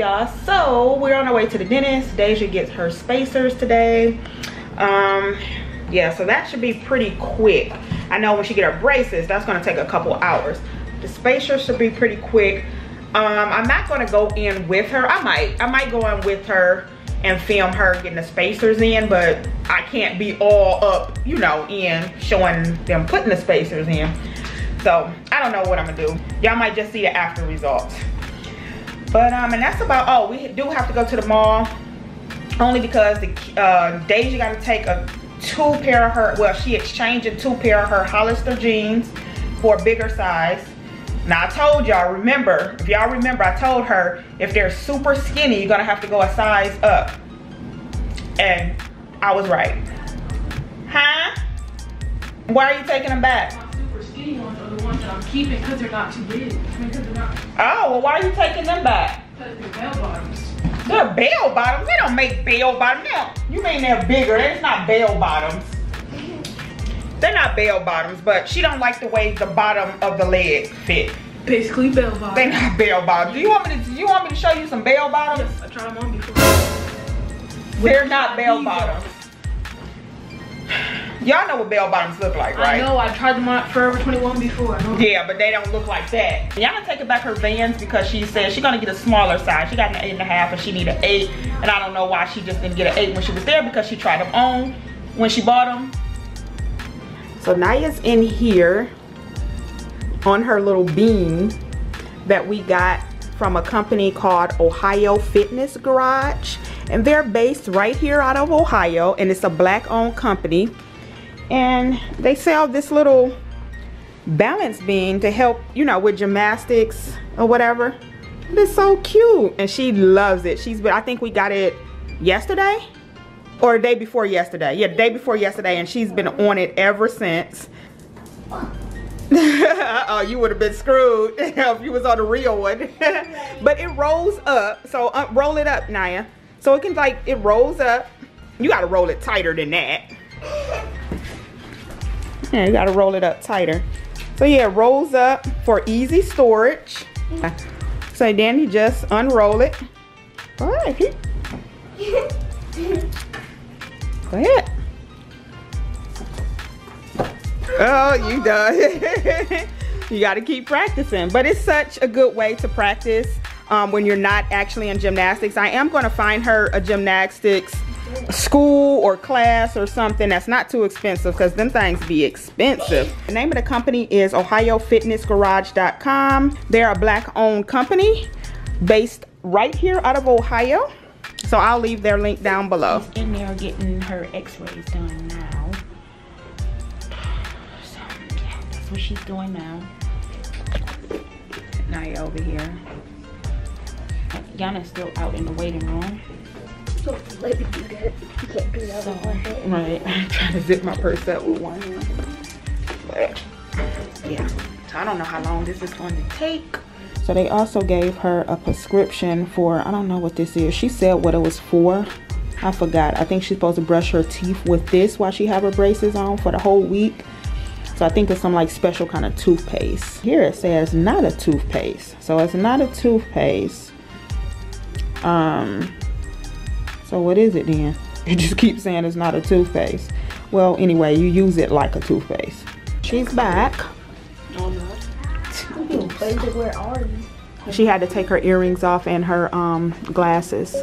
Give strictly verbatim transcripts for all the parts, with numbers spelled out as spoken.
y'all? So we're on our way to the dentist. Deja gets her spacers today. Um yeah, so that should be pretty quick. I know when she get her braces, that's going to take a couple hours. The spacers should be pretty quick. um I'm not going to go in with her. I might i might go in with her and film her getting the spacers in, but I can't be all up, you know, in showing them putting the spacers in. So I don't know what I'm gonna do. Y'all might just see the after results. But um, and that's about, oh, we do have to go to the mall, only because the uh, Deja got to take a two pair of her, well, she exchanging two pair of her Hollister jeans for a bigger size. Now I told y'all, remember, if y'all remember, I told her if they're super skinny, you're gonna have to go a size up. And I was right. Huh? Why are you taking them back? My super skinny ones are the ones that I'm keeping because they're not too big. I mean, because they're not. Oh, well, why are you taking them back? Because they're bell bottoms. They're bell bottoms? They don't make bell bottoms. No. You mean they're bigger. They're not bell bottoms. They're not bell bottoms, but she don't like the way the bottom of the leg fit. Basically bell bottoms. They're not bell bottoms. Do you want me to, do you want me to show you some bell bottoms? Yes, I tried them on before. They're not bell bottoms. Y'all know what bell bottoms look like, right? I know, I tried them on Forever twenty-one before. Yeah, but they don't look like that. Y'all gonna take it back her Vans because she said she's gonna get a smaller size. She got an eight and a half and she need an eight. And I don't know why she just didn't get an eight when she was there, because she tried them on when she bought them. So Naya's in here on her little beam that we got from a company called Ohio Fitness Garage. And they're based right here out of Ohio, and it's a black owned company. And they sell this little balance beam to help, you know, with gymnastics or whatever. And it's so cute. And she loves it. She's been, I think we got it yesterday. Or the day before yesterday. Yeah, the day before yesterday, and she's been on it ever since. Oh, you would have been screwed if you was on the real one. But it rolls up, so uh, roll it up, Naya. So it can, like, it rolls up. You gotta roll it tighter than that. Yeah, you gotta roll it up tighter. So yeah, it rolls up for easy storage. So then you just unroll it. All right. Go ahead. Oh, you done. You got to keep practicing. But it's such a good way to practice um, when you're not actually in gymnastics. I am going to find her a gymnastics school or class or something that's not too expensive, because them things be expensive. The name of the company is Ohio Fitness Garage dot com. They're a black-owned company based right here out of Ohio. So I'll leave their link down below. She's in there getting her x-rays done now. So yeah, that's what she's doing now. Naya over here. Yana's still out in the waiting room. So let me do that. You can't do that so, with one hand. Right. I'm trying to zip my purse up with one hand. But yeah. So I don't know how long this is going to take. So they also gave her a prescription for, I don't know what this is. She said what it was for. I forgot. I think she's supposed to brush her teeth with this while she have her braces on for the whole week. So I think it's some like special kind of toothpaste. Here it says not a toothpaste. So it's not a toothpaste. Um, so what is it then? It just keeps saying it's not a toothpaste. Well, anyway, you use it like a toothpaste. She's back. Where are you? She had to take her earrings off and her um, glasses.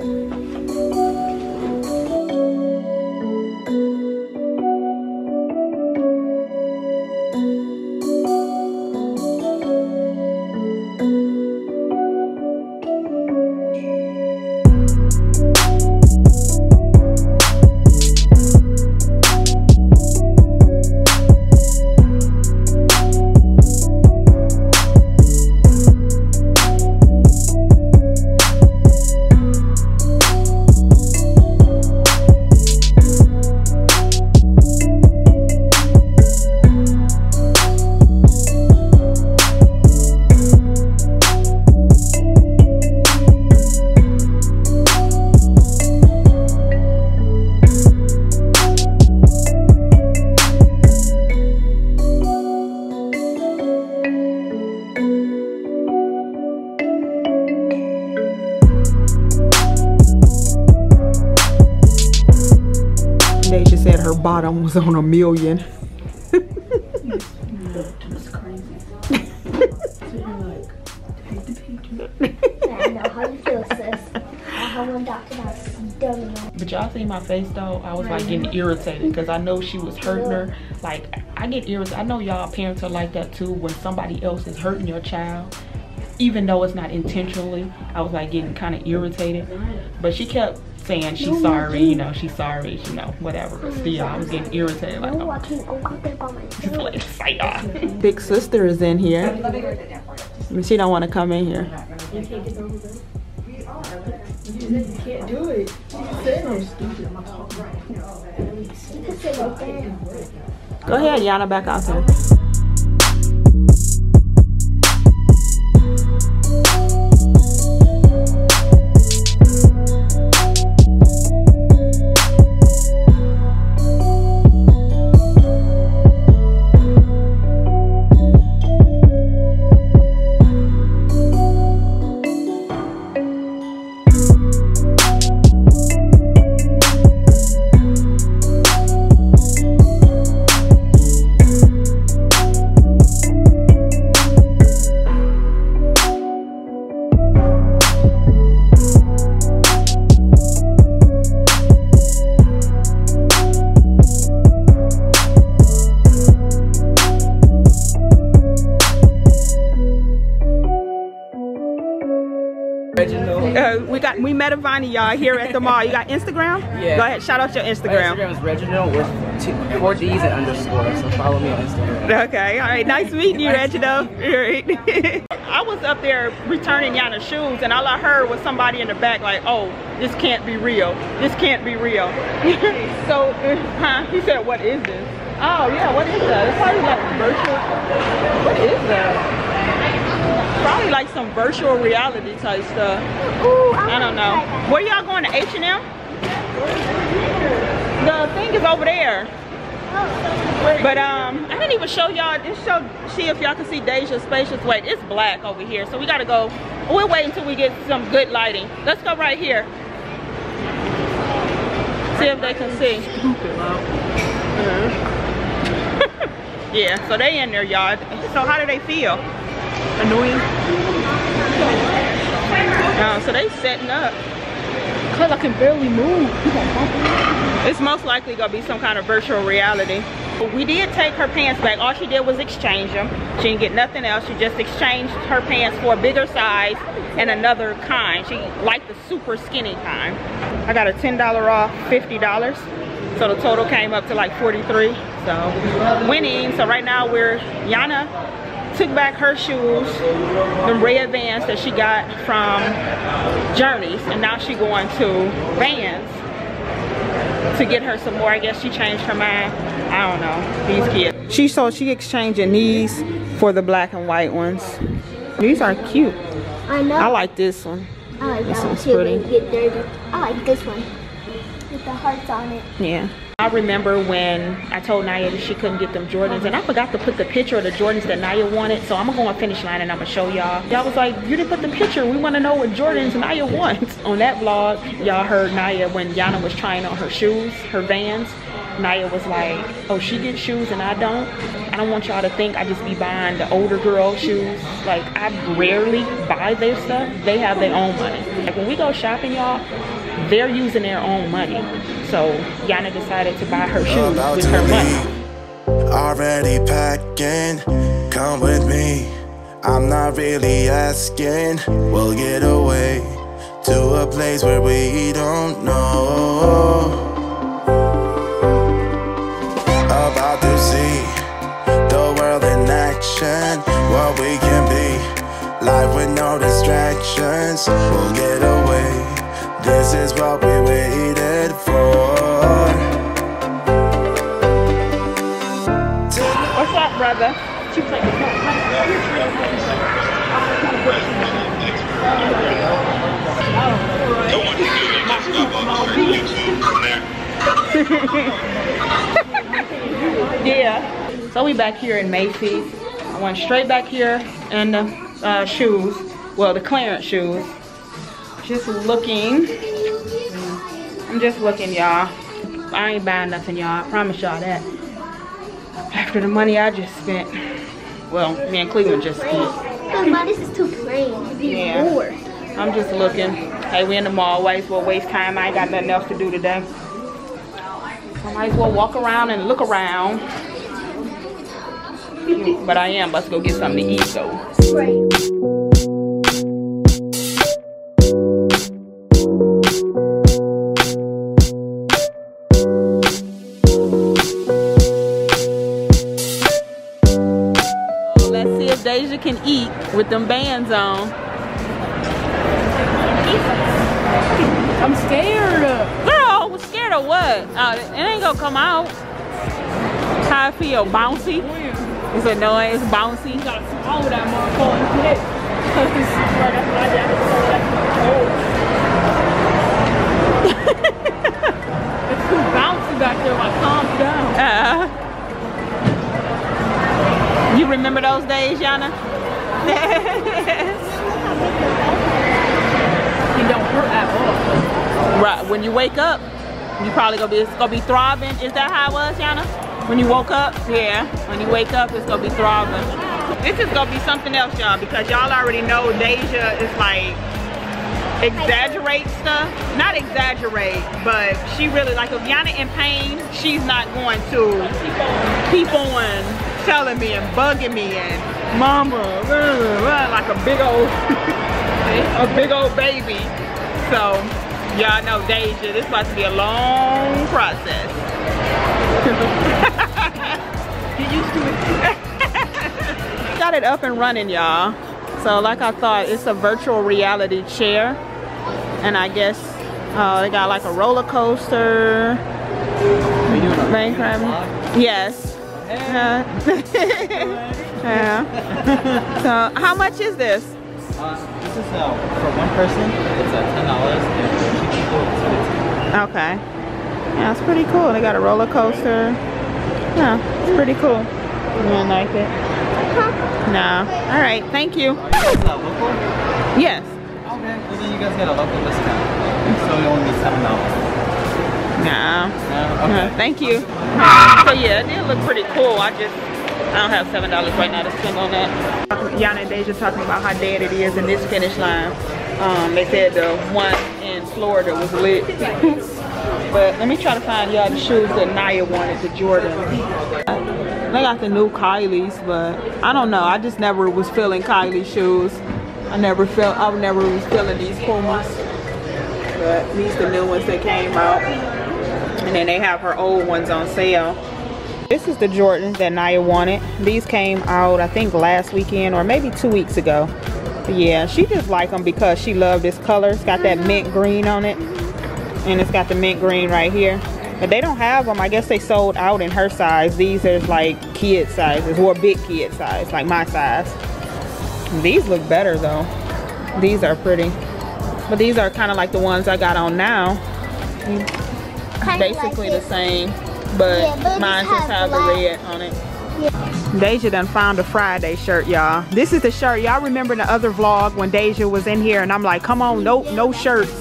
bottom was on a million. But y'all see my face though, I was like getting irritated because I know she was hurting her. Like, I get irritated. I know y'all parents are like that too, when somebody else is hurting your child, even though it's not intentionally. I was like getting kind of irritated, but she kept saying she's sorry, you know, she's sorry, you know, whatever. But still, I was getting irritated. Like, oh. Big sister is in here. She don't want to come in here. You can't do it. You said I'm stupid. Go ahead, Yana, back out there. Uh, we got we met Avani, y'all, here at the mall. You got Instagram? Yeah. Go ahead, shout out your Instagram. My Instagram is Reginald with two, four D's and underscores, so follow me on Instagram. Okay, all right, nice meeting you, nice Reginald. All right. I was up there returning Yana's shoes, and all I heard was somebody in the back like, "Oh, this can't be real. This can't be real." So, huh? He said, "What is this?" Oh yeah, what is that? It's probably like virtual. What is that? Probably like some virtual reality type stuff. Ooh, I, I don't know. Where y'all going to H and M? The thing is over there. But um, I didn't even show y'all. Just show see if y'all can see Deja's spacious. Wait, it's black over here, so we gotta go. We'll wait until we get some good lighting. Let's go right here. See if they can see. Yeah. So they in there, y'all. So how do they feel? Annoying. Uh, so they setting up. Cause I can barely move. It's most likely gonna be some kind of virtual reality. We did take her pants back. All she did was exchange them. She didn't get nothing else. She just exchanged her pants for a bigger size and another kind. She liked the super skinny kind. I got a ten dollar off, fifty dollars. So the total came up to like forty-three. So winning. So right now we're Yana. Took back her shoes, the red Vans that she got from Journeys, and now she going to Vans to get her some more. I guess she changed her mind. I don't know, these kids. She so she exchanging these for the black and white ones. These are cute. I know. I like this one. I like this one's pretty. Get dirty. I like this one with the hearts on it. Yeah. I remember when I told Naya that she couldn't get them Jordans, and I forgot to put the picture of the Jordans that Naya wanted, so I'm gonna go on Finish Line and I'm gonna show y'all. Y'all was like, you didn't put the picture, we wanna know what Jordans Naya wants. On that vlog, y'all heard Naya when Yana was trying on her shoes, her Vans, Naya was like, oh, she gets shoes and I don't. I don't want y'all to think I just be buying the older girl shoes. Like, I rarely buy their stuff. They have their own money. Like, when we go shopping, y'all, they're using their own money. So Yana decided to buy her shoes with her money. Already packing, come with me. I'm not really asking. We'll get away to a place where we don't know. About to see the world in action. What we can be, life with no distractions. We'll get away. This is what we waited for. What's up, brother? Don't want to do that. Yeah, so we back here in Macy's. I went straight back here in the uh, shoes, well, the clearance shoes. Just looking, I'm just looking, y'all. I ain't buying nothing, y'all. I promise y'all that. After the money I just spent, well, me and Cleveland just spent. Mom, this is too plain. Yeah. Bored. I'm just looking. Hey, we in the mall. Always will waste time. I ain't got nothing else to do today. I might as well walk around and look around. But I am about to go get something to eat, though. Right. Deja can eat with them bands on. I'm scared. Girl, scared of what? Uh, it ain't gonna come out. How I feel, bouncy? It's annoying, it's bouncy. You gotta swallow that motherfucker. It's too bouncy back there, I calm down. Uh -huh. You remember those days, Yana? You don't hurt at all. Right. When you wake up, you probably gonna be it's gonna be throbbing. Is that how it was, Yana? When you woke up? Yeah. When you wake up, it's gonna be throbbing. This is gonna be something else, y'all, because y'all already know Deja is like exaggerate stuff. Not exaggerate, but she really like if Yana in pain, she's not going to keep on telling me and bugging me and mama uh, like a big old a big old baby. So y'all know Deja, this is about to be a long process. Get used to it. Got it up and running, y'all. So like I thought, it's a virtual reality chair, and I guess uh, they got like a roller coaster. Yes. Uh, yeah. So how much is this? Uh, this is uh, for one person. It's uh, ten dollars, and for two people, it's fifteen. Okay. Yeah, it's pretty cool. They got a roller coaster. Yeah, it's pretty cool. You don't like it? No. All right. Thank you. Are you guys uh, local? Yes. Okay. Well, then you guys get a local discount. So you only need seven dollars. Nah. No, okay. No, thank you. So yeah, it did look pretty cool. I just, I don't have seven dollars right now to spend on that. Yana and Deja talking about how dead it is in this Finish Line. Um, they said the one in Florida was lit. But let me try to find y'all the shoes that Naya wanted, the Jordan. They got the new Kylie's, but I don't know. I just never was feeling Kylie's shoes. I never felt, I never was feeling these Pumas. But these the new ones that came out. And then they have her old ones on sale. This is the Jordans that Naya wanted. These came out, I think, last weekend or maybe two weeks ago. But yeah, she just liked them because she loved this color. It's got that mint green on it. And it's got the mint green right here. But they don't have them. I guess they sold out in her size. These are like kid sizes or big kid size, like my size. These look better though. These are pretty. But these are kind of like the ones I got on now. Basically like the same, but, yeah, but mine just have the red on it. Yeah. Deja done found a Friday shirt, y'all. This is the shirt. Y'all remember in the other vlog when Deja was in here and I'm like, come on, nope, no shirts.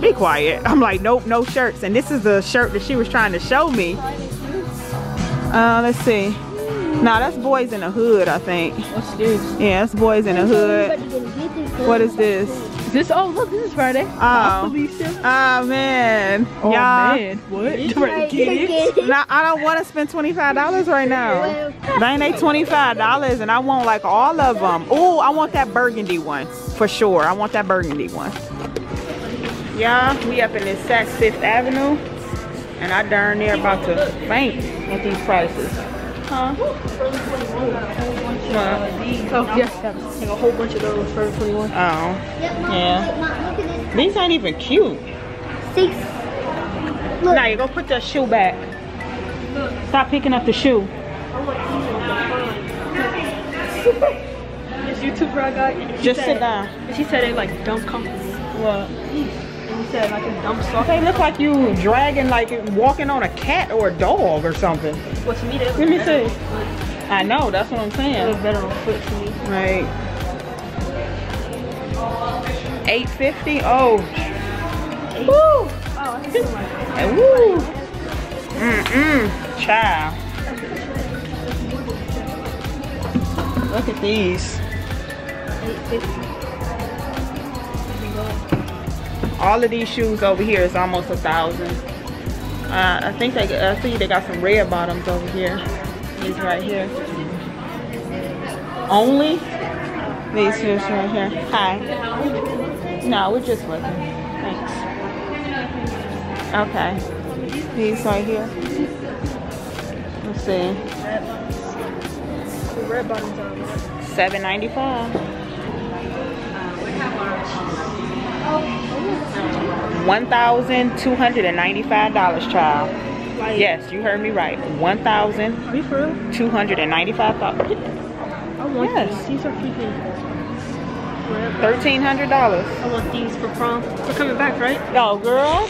Be quiet. I'm like, nope, no shirts. And this is the shirt that she was trying to show me. Uh, let's see. Nah, that's Boys in the Hood, I think. What's this? Yeah, that's Boys in the Hood. What is this? This, oh look, this is Friday. Oh, oh man. Oh man, what? Get it? Now, I don't want to spend twenty-five dollars right now. Dang, they twenty-five dollars and I want like all of them. Oh, I want that burgundy one for sure. I want that burgundy one. Yeah, we up in this Saks Fifth Avenue and I darn near about to faint at these prices. Huh? Oh, yes, like a whole bunch of those for twenty-one. Oh, yeah. These ain't even cute. Six. Look. Now you go put that shoe back. Stop picking up the shoe. This YouTuber I got. Just sit down. She said they like dump companies. What? She said like a dump sock. They look like you dragging, like walking on a cat or a dog or something. What's me? Let me see. I know, that's what I'm saying. It was better on foot to me. Right. eight fifty. Oh. Woo! Oh, that's so much. Woo! Mm-mm. Child. Look at these. All of these shoes over here is almost a thousand. Uh, I think they, I see they got some red bottoms over here. These right here. Only these shoes right here. Hi. No, we're just looking. Thanks. Okay. These right here. Let's see. The red bottoms are seven ninety-five. one thousand two hundred ninety-five dollars, child. Like, yes, you heard me right. one thousand two hundred ninety-five dollars. I want yes. these. These are freaking thirteen hundred dollars. I want these for prom. We're coming back, right? Yo, girl.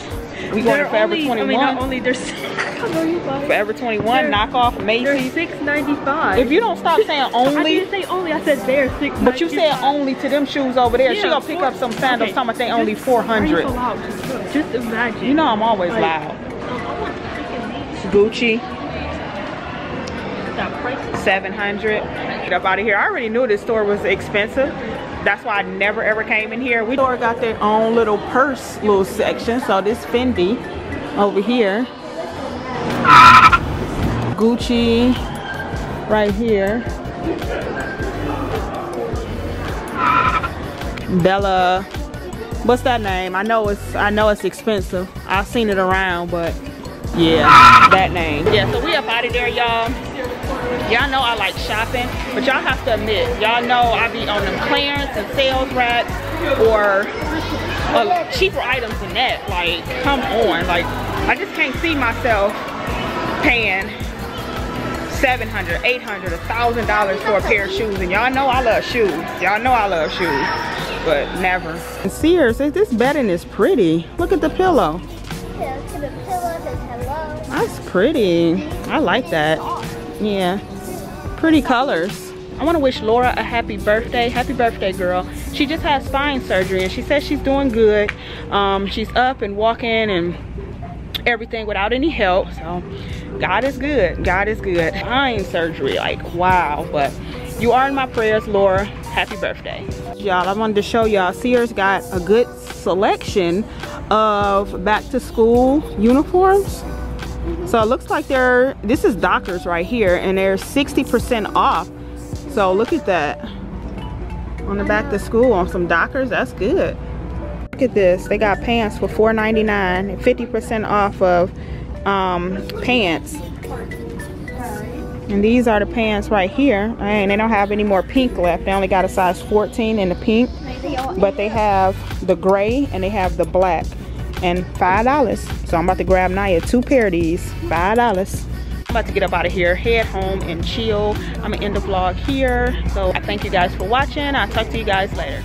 We going to Forever only, twenty-one. I mean, not only there's Forever twenty-one, they're, knockoff, Macy's. They're six ninety-five. If you don't stop saying only. I didn't say only, I said they're six ninety-five. But you said only to them shoes over there. Yeah, she gonna pick up some sandals, okay. Talking about they only four hundred. So loud. Just, just imagine. You know I'm always like, loud. Gucci. seven hundred. Get up out of here. I already knew this store was expensive. That's why I never ever came in here. We store got their own little purse little section. So this Fendi over here. Gucci right here. Bella. What's that name? I know it's I know it's expensive. I've seen it around, but yeah, that name. Yeah, so we up out of there, y'all. Y'all know I like shopping, but y'all have to admit, y'all know I be on them clearance and sales racks or uh, cheaper items than that. Like, come on. Like, I just can't see myself paying seven hundred dollars, eight hundred dollars, one thousand dollars for a pair of shoes. And y'all know I love shoes. Y'all know I love shoes, but never. And Sears, this bedding is pretty. Look at the pillow. Yeah, look at the pillow, says hello. That's pretty. I like that. Yeah. Pretty colors. I want to wish Laura a happy birthday. Happy birthday, girl. She just had spine surgery and she says she's doing good. Um, she's up and walking and everything without any help. So God is good. God is good. Spine surgery, like wow. But you are in my prayers, Laura. Happy birthday. Y'all, I wanted to show y'all Sears got a good selection of back to school uniforms. So it looks like they're, this is Dockers right here, and they're sixty percent off. So look at that. On the back to school on some Dockers, that's good. Look at this, they got pants for four ninety-nine, fifty percent off of um, pants. And these are the pants right here. And they don't have any more pink left. They only got a size fourteen in the pink. But they have the gray and they have the black. And five dollars. So I'm about to grab Naya two pair of these. five dollars. I'm about to get up out of here, head home and chill. I'm gonna end the vlog here. So I thank you guys for watching. I'll talk to you guys later.